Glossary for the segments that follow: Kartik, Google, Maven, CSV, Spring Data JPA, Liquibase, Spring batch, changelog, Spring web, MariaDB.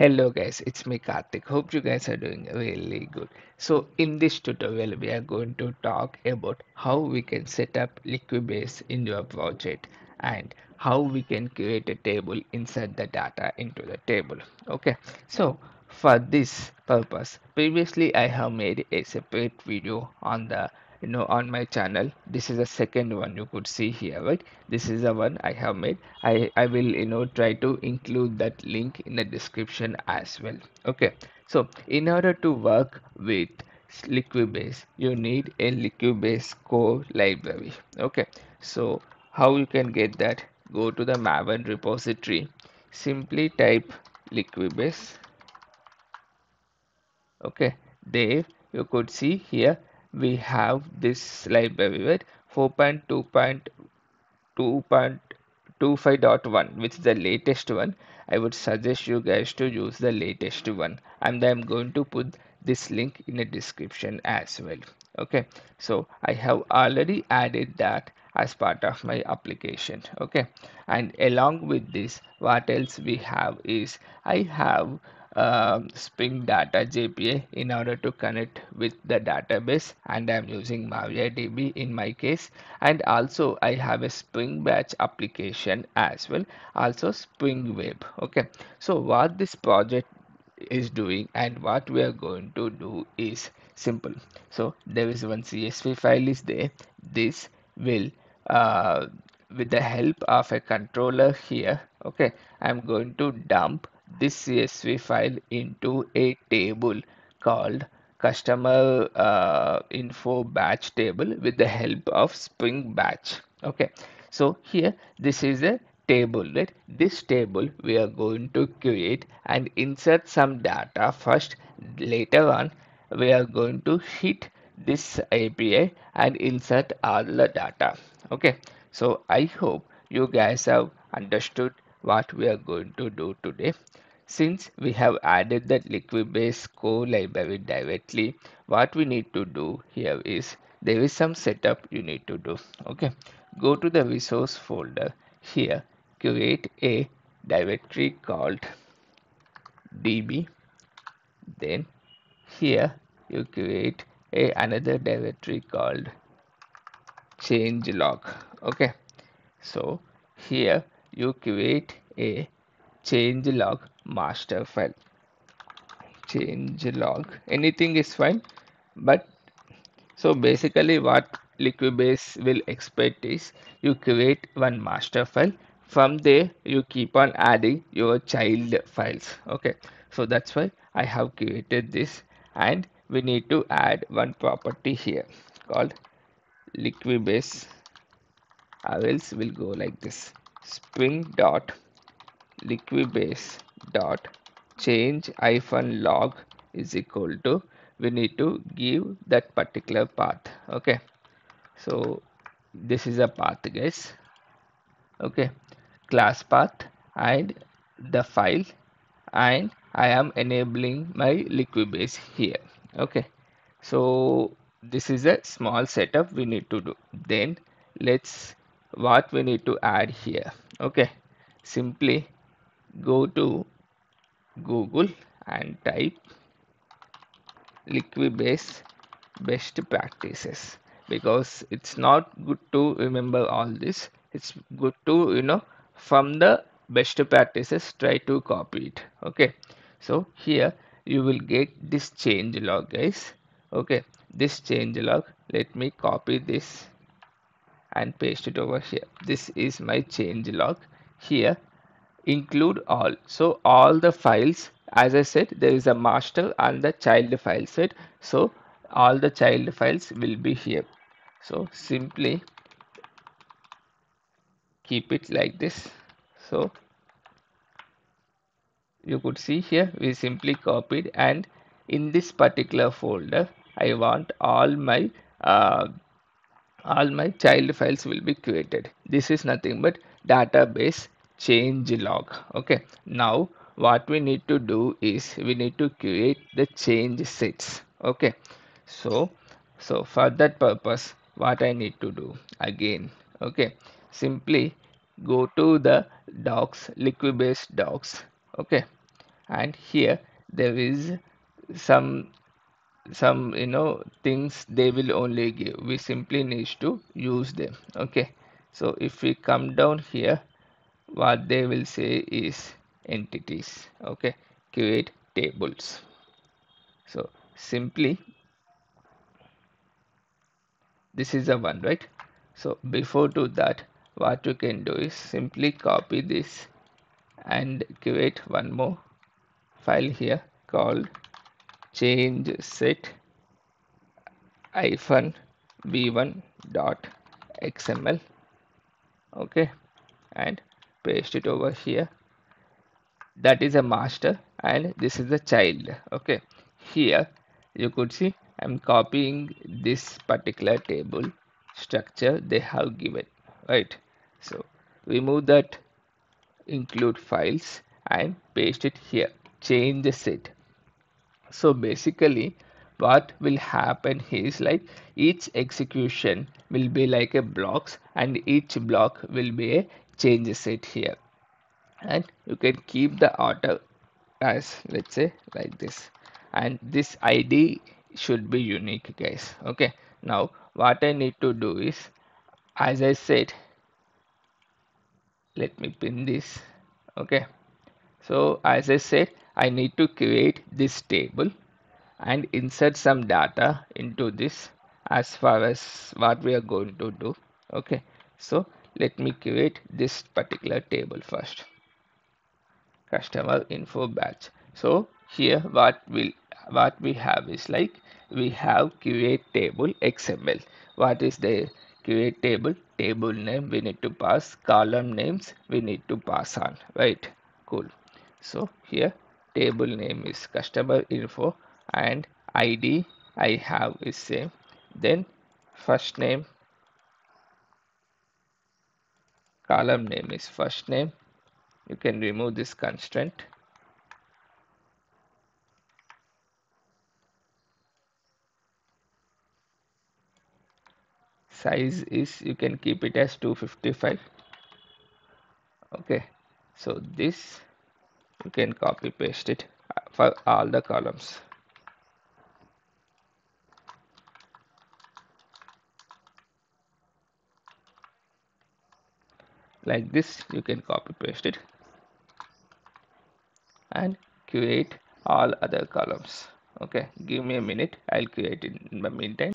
Hello guys, it's me Kartik. Hope you guys are doing really good. So in this tutorial we are going to talk about how we can set up Liquibase in your project and how we can create a table, insert the data into the table. Okay, so for this purpose previously I have made a separate video on the on my channel. This is the second one you could see here, right? This is the one I have made. I will try to include that link in the description as well. Okay, so in order to work with Liquibase you need a Liquibase core library. Okay, so how you can get that? Go to the Maven repository, simply type Liquibase. Okay, there you could see here we have this library, right? 4.2.25.1, which is the latest one. I would suggest you guys to use the latest one, and I'm going to put this link in the description as well. Okay, so I have already added that as part of my application. Okay, and along with this what else we have is I have Spring Data JPA in order to connect with the database, and I'm using MariaDB in my case, and also I have a Spring batch application as well, also Spring web. Okay, so what this project is doing and what we are going to do is simple. So there is one CSV file is there. This will with the help of a controller here, okay, I'm going to dump this CSV file into a table called customer info batch table with the help of Spring batch. Okay, so here this is a table, right? This table we are going to create and insert some data first. Later on we are going to hit this API and insert all the data. Okay, so I hope you guys have understood what we are going to do today. Since we have added the Liquibase core library directly, what we need to do here is there is some setup you need to do. Okay, go to the resource folder here, create a directory called db, then here you create another directory called changelog. Okay, so here you create a changelog master file. Changelog, anything is fine, but so basically what Liquibase will expect is you create one master file, from there you keep on adding your child files. Okay, so that's why I have created this, and we need to add one property here called Liquibase, or else will go like this: spring.liquibase.change-log is equal to, we need to give that particular path. Okay, so this is a path guys. Okay, class path and the file, and I am enabling my Liquibase here. Okay, so this is a small setup we need to do. Then let's what we need to add here. Okay, simply go to Google and type Liquibase best practices, because it's not good to remember all this. It's good to from the best practices try to copy it. Okay, so here you will get this changelog guys. Okay, this changelog, let me copy this and paste it over here. This is my changelog here. Include all, so all the files, as I said there is a master and the child file set, so all the child files will be here. So simply keep it like this. So you could see here we simply copied, and in this particular folder I want all my child files will be created. This is nothing but database changelog. Okay, now what we need to do is we need to create the change sets. Okay, so for that purpose what I need to do again. Okay, simply go to the docs, Liquibase docs. Okay, and here there is some things they will only give. We simply need to use them. Okay, so if we come down here, what they will say is entities. Okay, create tables. So simply this is a one, right? So before to that, what you can do is simply copy this and create one more file here called change set -v1.xml. okay, and paste it over here. That is a master and this is a child. Okay, here you could see I'm copying this particular table structure they have given, right? So remove that include files and paste it here, change the set. So basically what will happen is like each execution will be like a blocks, and each block will be a change set here, and you can keep the order as, let's say, like this, and this ID should be unique, guys. Okay, now what I need to do is, as I said, let me pin this. Okay, so as I said, I need to create this table and insert some data into this as far as what we are going to do. Okay, so let me create this particular table first, customer info batch. So here what we have is like we have create table XML. What is the create table? Table name we need to pass, column names we need to pass on, right? Cool. So here table name is customer info and ID I have is same, then first name, column name is first name. You can remove this constraint. Size is, you can keep it as 255. Okay, so this you can copy paste it for all the columns. Like this you can copy paste it and create all other columns. Okay, give me a minute, I'll create it in the meantime.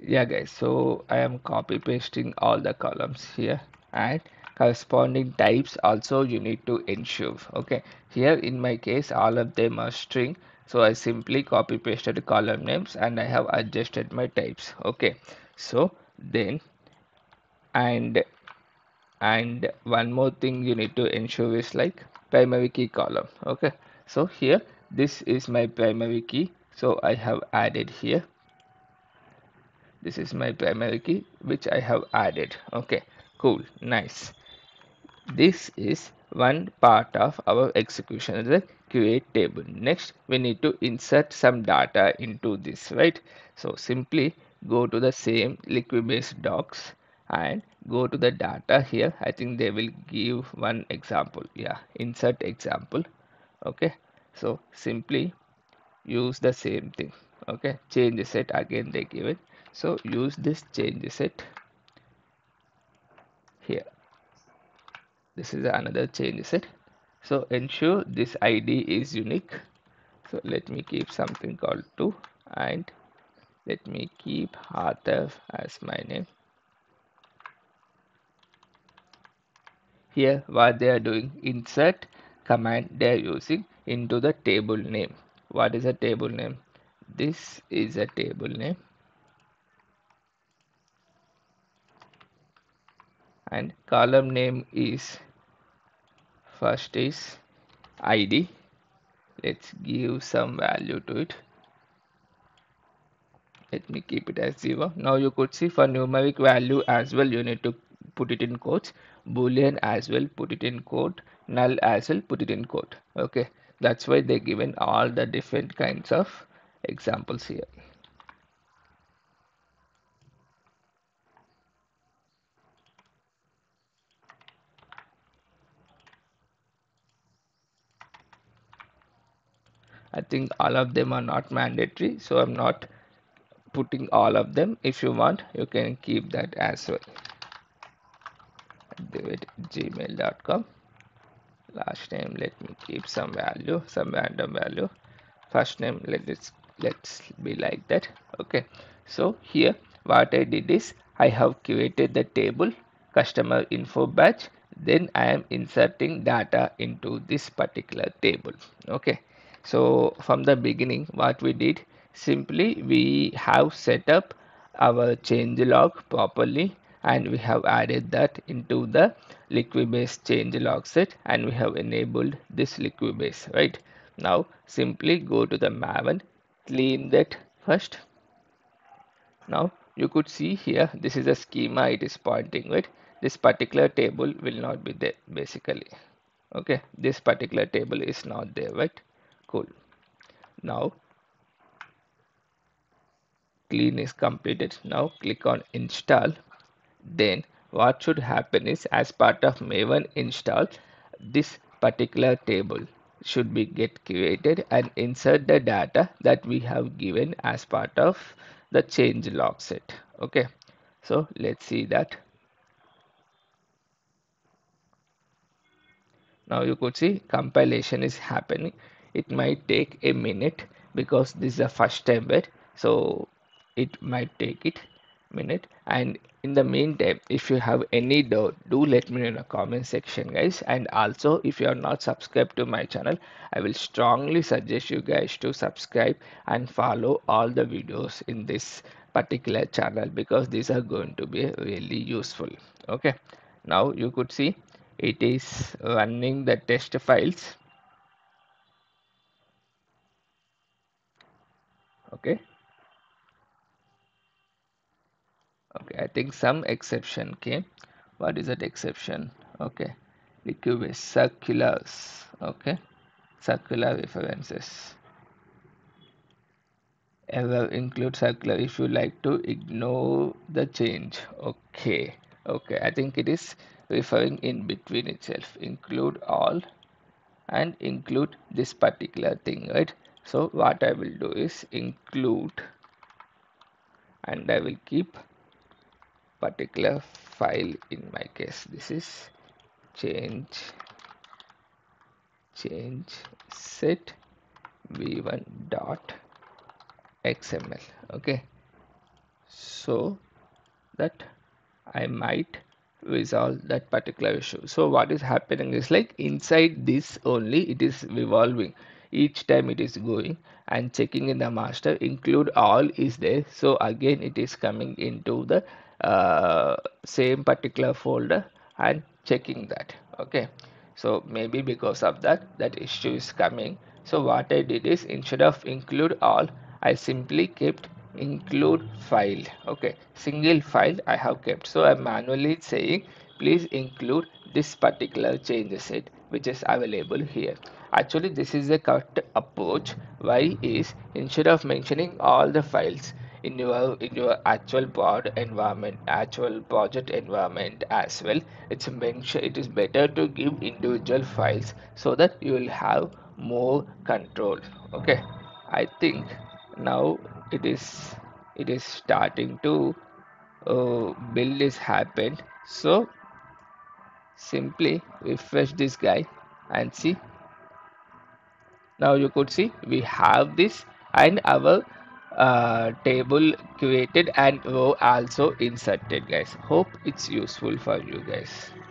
Yeah guys, so I am copy pasting all the columns here, and corresponding types also you need to ensure. Okay, here in my case all of them are string, so I simply copy pasted column names and I have adjusted my types. Okay, so then and one more thing you need to ensure is like primary key column. Okay, so here this is my primary key, so I have added here. This is my primary key which I have added. Okay, cool, nice. This is one part of our execution, the create table. Next we need to insert some data into this, right? So simply go to the same Liquibase docs and go to the data here. I think they will give one example. Yeah, insert example. Okay, so simply use the same thing. Okay, change the set again they give it. So use this change set here. This is another change set. So ensure this ID is unique. So let me keep something called 2 and let me keep Arthur as my name. Here what they are doing, insert command they are using into the table name. What is a table name? This is a table name, and column name is first is ID. Let's give some value to it. Let me keep it as 0. Now you could see for numeric value as well you need to put it in quotes, boolean as well put it in quote, null as well put it in quote. Okay, that's why they given all the different kinds of examples here. I think all of them are not mandatory, so I'm not putting all of them. If you want, you can keep that as well. gmail.com. Last name, let me keep some value, some random value. First name, let's be like that. Okay, so here what I did is I have created the table customer info batch, then I am inserting data into this particular table. Okay, so from the beginning what we did, simply we have set up our change log properly, and we have added that into the Liquibase change log set, and we have enabled this Liquibase. Right now simply go to the Maven, clean that first. Now you could see here, this is a schema it is pointing with. This particular table will not be there basically. Okay, this particular table is not there, right? Cool. Now clean is completed. Now click on install. Then what should happen is, as part of Maven install, this particular table should be get created and insert the data that we have given as part of the change log set. Okay, so let's see that. Now you could see compilation is happening. It might take a minute because this is the first time, right? So it might take it minute. And in the meantime, if you have any doubt, do let me know in the comment section, guys. And also, if you are not subscribed to my channel, I will strongly suggest you guys to subscribe and follow all the videos in this particular channel, because these are going to be really useful. Okay, now you could see it is running the test files. Okay. Okay, I think some exception came. What is that exception? Okay, Liquibase circulars. Okay, circular references. Error include circular if you like to ignore the change. Okay, okay, I think it is referring in between itself. Include all and include this particular thing, right? So what I will do is include, and I will keep particular file. In my case, this is change set v1 dot xml. Okay, so that I might resolve that particular issue. So what is happening is, like, inside this only it is revolving. Each time it is going and checking in the master, include all is there, so again it is coming into the same particular folder and checking that. Okay, so maybe because of that issue is coming. So what I did is, instead of include all, I simply kept include file. Okay, single file I have kept. So I'm manually saying, please include this particular change set which is available here. Actually, this is the correct approach. Why is, instead of mentioning all the files in your actual pod environment, actual project environment as well, it's mentioned, it is better to give individual files so that you will have more control. Okay, I think now it is starting to build is happened. So simply refresh this guy and see. Now you could see we have this, and our table created and row also inserted, guys. Hope it's useful for you guys.